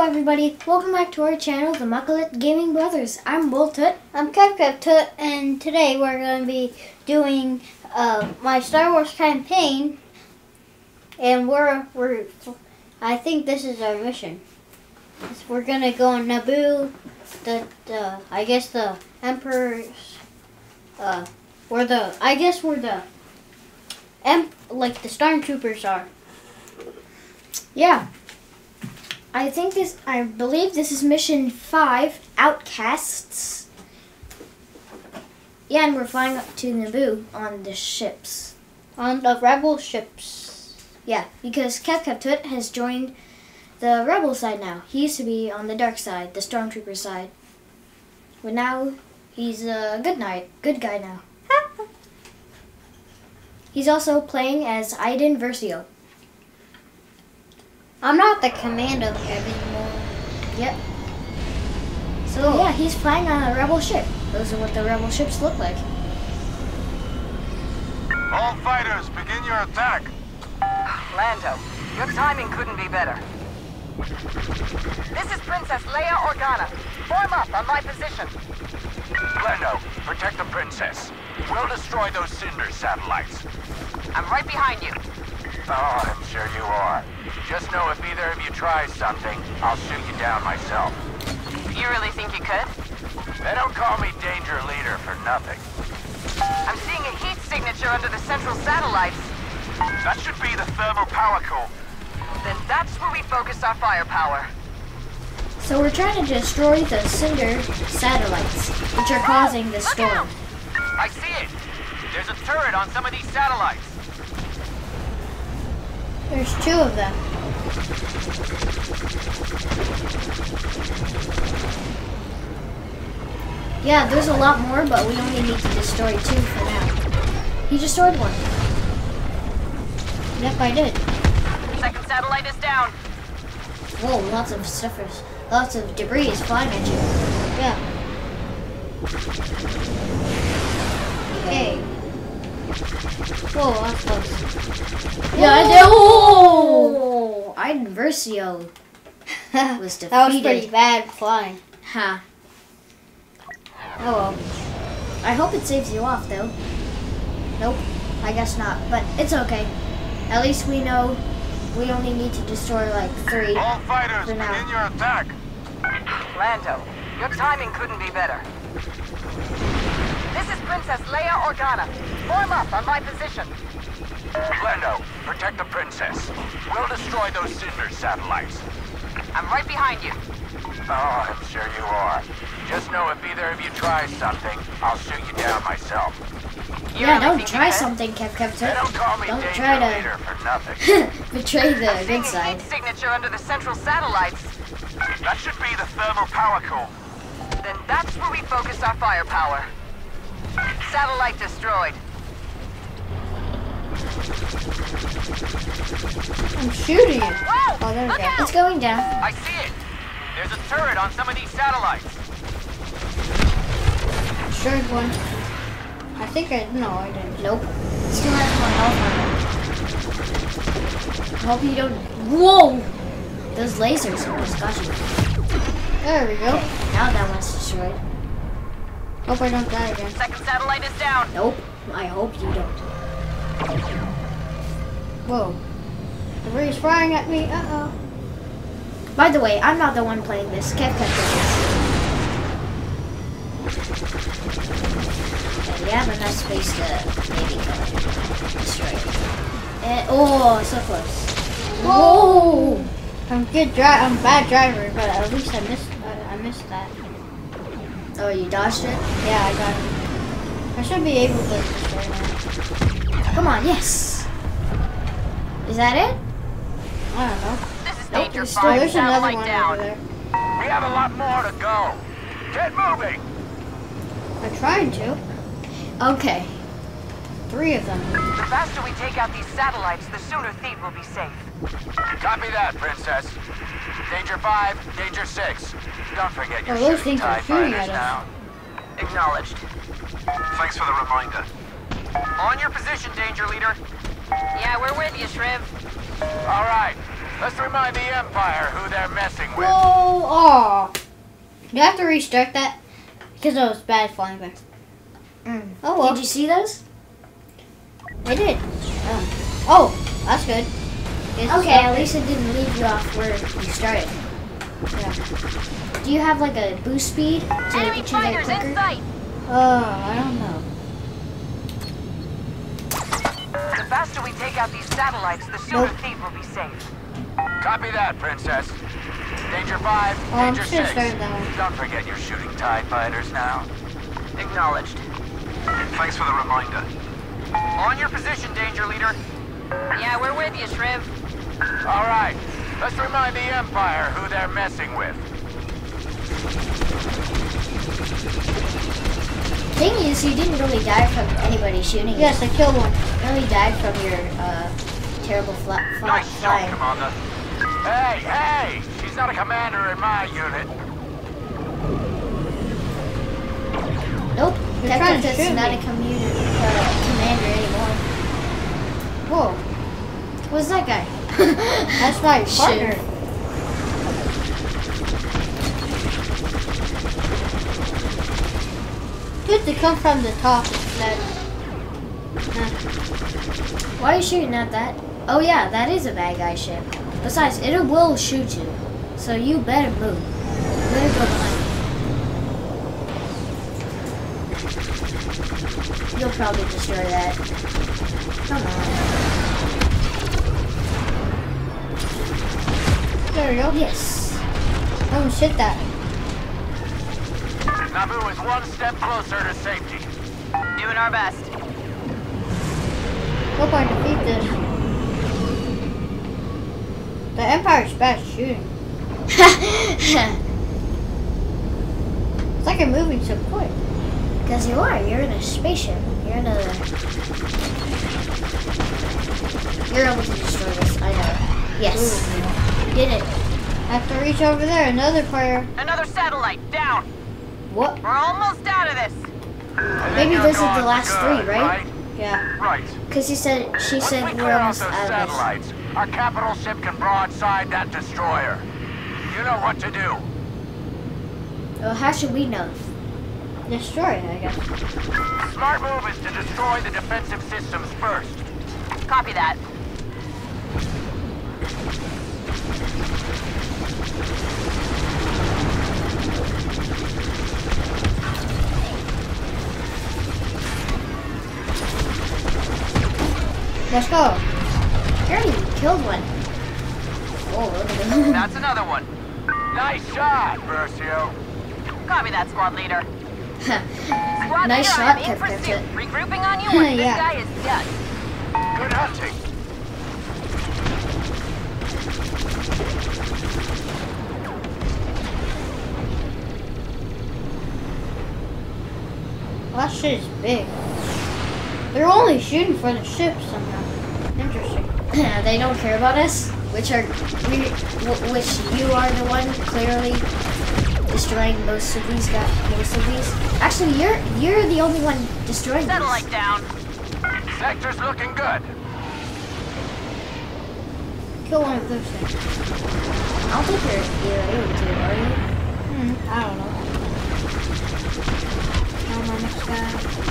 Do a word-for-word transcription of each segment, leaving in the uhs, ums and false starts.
Hello everybody, welcome back to our channel, the Makulit Gaming Brothers. I'm Bull Tut. I'm Capcut Tut, and today we're going to be doing uh, my Star Wars campaign, and we're, we're, I think this is our mission. We're going to go on Naboo, the, the, I guess the Emperor's, uh, or the, I guess where the, em, like the Stormtroopers are. Yeah. I think this, I believe this is mission five, Outcasts. Yeah, and we're flying up to Naboo on the ships. On the rebel ships. Yeah, because Capcut Tut has joined the rebel side now. He used to be on the dark side, the stormtrooper side. But now he's a good night, good guy now. He's also playing as Iden Versio. I'm not the commander anymore. Yep. So cool. Yeah, he's flying on a rebel ship. Those are what the rebel ships look like. All fighters, begin your attack. Lando, your timing couldn't be better. This is Princess Leia Organa. Form up on my position. Lando, protect the princess. We'll destroy those cinder satellites. I'm right behind you. Oh, I'm sure you are. Just know if either of you tries something, I'll shoot you down myself. You really think you could? They don't call me Danger Leader for nothing. I'm seeing a heat signature under the central satellites. That should be the thermal power core. Then that's where we focus our firepower. So we're trying to destroy the cinder satellites, which are causing the storm. I see it. There's a turret on some of these satellites. There's two of them. Yeah, there's a lot more, but we only need to destroy two for now. He destroyed one. Yep, I did. Second satellite is down. Whoa, lots of stuffers. Lots of debris is flying at you. Yeah. Okay. Whoa, that's close. Yeah, I did. Oh, Iden Versio was defeated. That was pretty bad flying. Huh. Oh well. I hope it saves you off, though. Nope, I guess not. But it's okay. At least we know we only need to destroy like three. All fighters, begin your attack. Lando, your timing couldn't be better. This is Princess Leia Organa. Form up on my position. Lando, protect the princess. We'll destroy those cinder satellites. I'm right behind you. Oh, I'm sure you are. Just know if either of you tries something, I'll shoot you down myself. Yeah, don't try something, Capcut Tut. Don't call me Danger Leader for nothing. Betray the good side. Signature under the central satellites. That should be the thermal power core. Then that's where we focus our firepower. Satellite destroyed. I'm shooting it. Whoa, oh, there we go. It's going down. I see it. There's a turret on some of these satellites. Sure one. I think I... No, I didn't. Nope. Still has more health on it. I hope you don't... Whoa! Those lasers are disgusting. There we go. Now that one's destroyed. Hope I don't die again. Second satellite is down. Nope. I hope you don't. Whoa. The debris is flying at me. Uh-oh. By the way, I'm not the one playing this. Capcut Tut. We have enough space to maybe kill it. Destroy it. And, oh, so close. Whoa! I'm good dri I'm a bad driver, but at least I missed. I, I missed that. Oh, you dodged it? Yeah, I got it. I should be able to destroy that. Come on, yes! Is that it? I don't know. This is nope, danger still, there's another one down. Over there. We have a lot more to go. Get moving! I'm trying to. Okay. Three of them. The faster we take out these satellites, the sooner Theed will be safe. Copy that, Princess. Danger five, danger six. Don't forget your oh, shooting TIE Fighters now. Acknowledged. Thanks for the reminder. On your position, Danger Leader. Yeah, we're with you, Shriv. All right. Let's remind the Empire who they're messing with. Whoa! Aw. Do I have to restart that? Because I was bad at flying back. Mm. Oh well. Did you see those? I did. Oh, oh that's good. It's okay, at least it didn't leave you off where you started. Yeah. Do you have like a boost speed to Enemy get you there quicker? Oh, I don't know. The faster we take out these satellites, the sooner nope. Theed will be safe. Copy that, Princess. Danger five, oh, Danger six. Don't forget you're shooting TIE Fighters now. Acknowledged. Thanks for the reminder. On your position, Danger Leader. Yeah, we're with you, Shriv. All right. Let's remind the Empire who they're messing with. Thing is, you didn't really die from anybody shooting you. Yes, I killed one. You only died from your uh, terrible fly nice flying. Shot, Commander. Hey, hey! She's not a commander in my unit. Nope. You're trying to shoot not me. a commander, uh, commander anymore. Whoa. What's that guy? That's my partner. Good to come from the top. That, huh. Why are you shooting at that? Oh yeah, that is a bad guy ship. Besides, it will shoot you. So you better move. You better go behind. You'll probably destroy that. Come on. There we go. Yes. Oh shit, that. Naboo is one step closer to safety. Doing our best. Hope I defeat this. The Empire's best shooting. It's like you're moving so quick. Because you are. You're in a spaceship. You're in a... You're able to destroy this. I know. Yes. Ooh, yeah. Did it. I have to reach over there. Another player. Another satellite down. What? We're almost out of this. Maybe this is the last good, three, right? right? Yeah. Right. Because he said she Once said we we're almost out of satellites, this. Our capital ship can broadside that destroyer. You know what to do. Well, how should we know? Destroy it, I guess. Smart move is to destroy the defensive systems first. Copy that. Let's go. I already killed one. Oh, that's another one. Nice shot, Versio. Copy that, squad leader. Squad nice leader, shot, Capcut Tut. Regrouping on you once yeah. This guy is done. Good hunting. That shit is big. They're only shooting for the ship somehow. Interesting. They don't care about us, which are we, which you are the one clearly destroying most of these guys. Most of these. Actually, you're you're the only one destroying. Satellite these. down. Sector's looking good. Kill one of those things. I don't think you're you're able to, are you? Hmm. I don't know.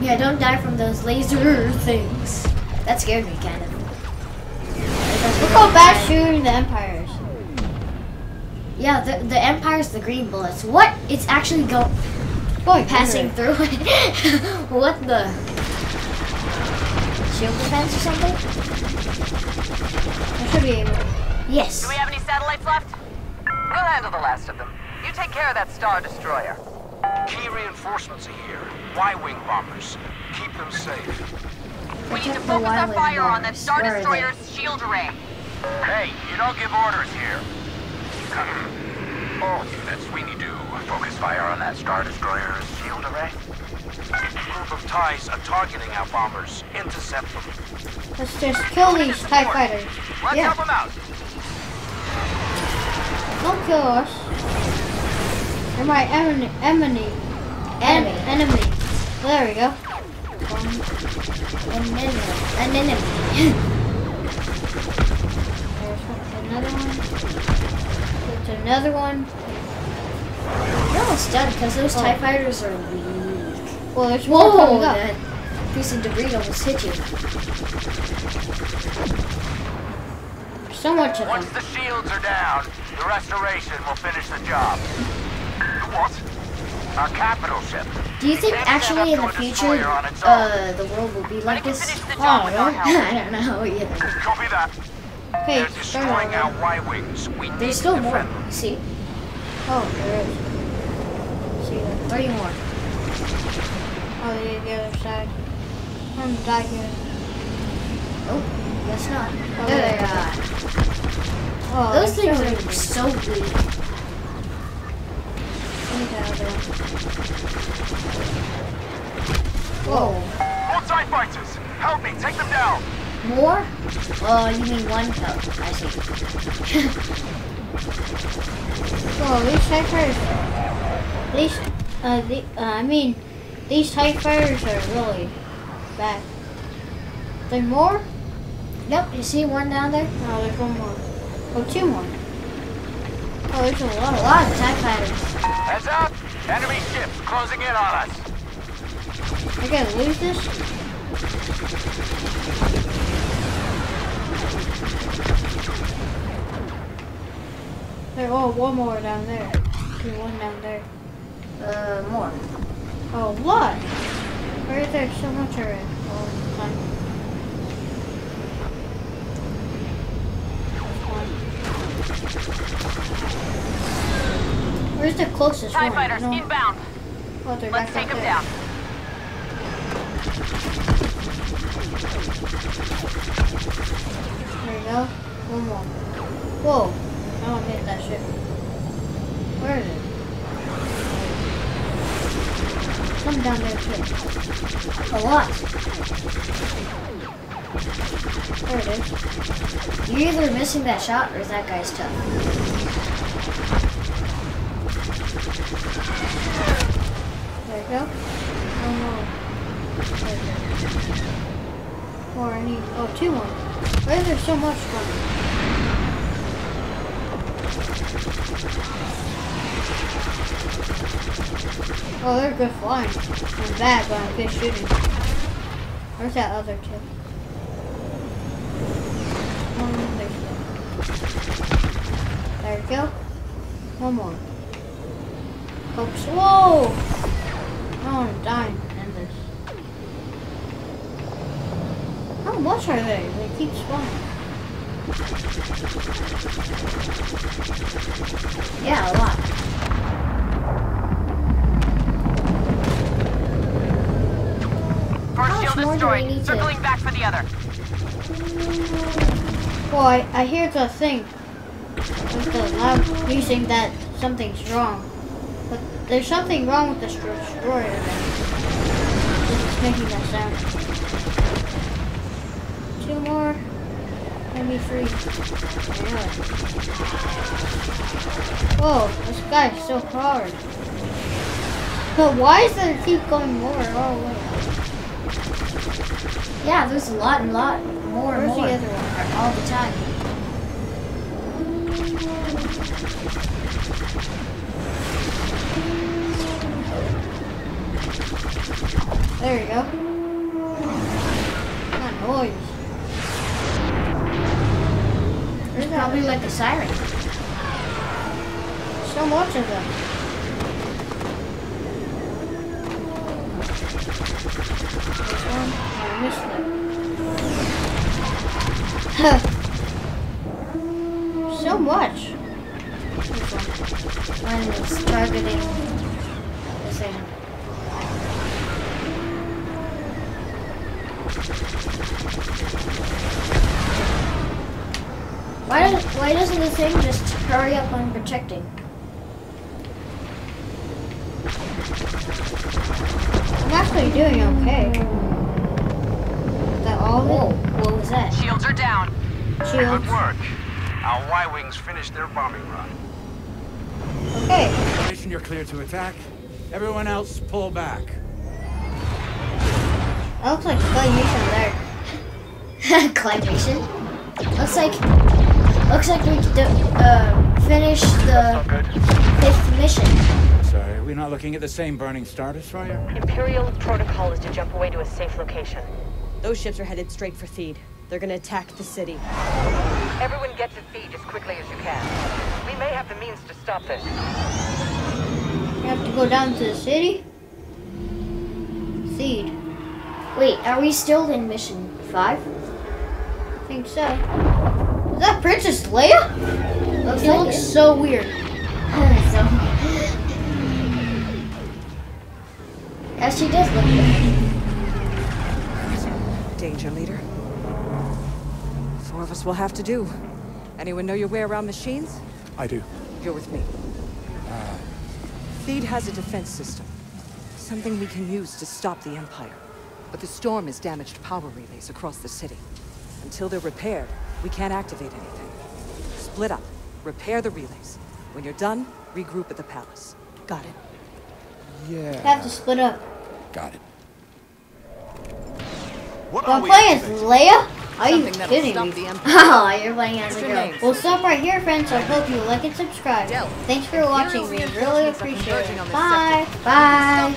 Yeah, don't die from those laser things. That scared me, kind of. Look how bad shooting the Empire's. Yeah, the, the Empire's the green bullets. What? It's actually going... Boy, passing through it. What the... Shield defense or something? I should be able to... Yes. Do we have any satellites left? We'll handle the last of them. You take care of that Star Destroyer. Key reinforcements are here. Y-wing bombers. Keep them safe. We need to focus our fire on that Star Destroyer's shield array. Hey, you don't give orders here. Oh, that's Sweeney do. Focus fire on that Star Destroyer's shield array. A group of TIEs are targeting our bombers. Intercept them. Let's just kill these TIE fighters. Let's yeah. help them out. Don't kill us. They're my enemy, enemy, enemy. There we go. an enemy. An enemy. There's another one. There's another one. They're almost done because those oh. TIE Fighters are weak. Well, there's one coming up. That piece of debris almost hit you. So much of them. Once the shields are down, the restoration will finish the job. What? Our capital ship. Do you think actually in the future, uh, the world will be like this? Oh, I don't know. I don't know either. Copy that. Okay, they're destroying our Y-wings. There's still more. Let's see. Oh, there is. See, there are three more. Oh, they're the other side. I'm gonna die here. Oh, guess not. Oh, there they are. Oh, those things are so weak. Whoa. More TIE Fighters! Help me, take them down! More? Oh, you mean one? Oh, I see. Whoa, these TIE Fighters... These, uh, the, uh, I mean, these TIE Fighters are really bad. There more? Yep, you see one down there? No, there's one more. Oh, two more. Oh, there's a lot, a lot of TIE Fighters. Heads up! Enemy ships closing in on us! I gotta lose this? There, oh, one more down there. There's one down there. Uh, more. Oh, what? Right there, so much already. Oh, fine. Where's the closest TIE one? TIE Fighters no. inbound. Oh, they're Let's back take them down. There we go. One more. Whoa. Now I hit that ship. Where is it? Come down there too. A lot. There it is. You're either missing that shot or that guy's tough. There we go. One more. Four, I need. Oh, two more. Why is there so much fun? Oh, they're good flying. I'm bad, but I'm good shooting. Where's that other tip? One, there we go. One more. Oops. Whoa! Oh, I'm dying. End this. How much are they? They keep spawning. Yeah, a lot. First shield destroyed. Circling back for the other. Boy, I hear the thing. With the loud music that something's wrong. But there's something wrong with this destroyer. It's making that sound. Two more. Maybe three. Whoa, this guy's so hard. But why does it keep going more? Oh, wait. Yeah, there's a lot and lot more. Where's more. the other one? All the time. There we go. That noise. There's probably like a siren. So much of them. This one, I missed it. So much. This one. One is targeting the same. Why does why doesn't the thing just hurry up on protecting? I'm actually doing okay. Is that all? Whoa! What was that? Shields are down. Shields. Good work. Our Y-wings finished their bombing run. Okay. You're clear to attack. Everyone else, pull back. That looks like collimation there. Collimation? Looks like looks like we uh, finished the fifth mission. Sorry, are we not looking at the same burning star destroyer? Imperial protocol is to jump away to a safe location. Those ships are headed straight for Theed. They're gonna attack the city. Everyone get to Theed as quickly as you can. We may have the means to stop this. We have to go down to the city? Theed. Wait, are we still in mission five? I think so. Is that Princess Leia? Looks it like looks it. So weird. Yeah, she does look weird. Danger Leader. Four of us will have to do. Anyone know your way around machines? I do. You're with me. Uh. Theed has a defense system. Something we can use to stop the Empire. But the storm has damaged power relays across the city. Until they're repaired, we can't activate anything. Split up. Repair the relays. When you're done, regroup at the palace. Got it? Yeah. I have to split up. Got it. What are we playing as Leia? Are you kidding me? Oh, you're playing as a girl. We'll stop right here, friends. I hope you like and subscribe. Thanks for watching. We really appreciate it. Bye. Bye.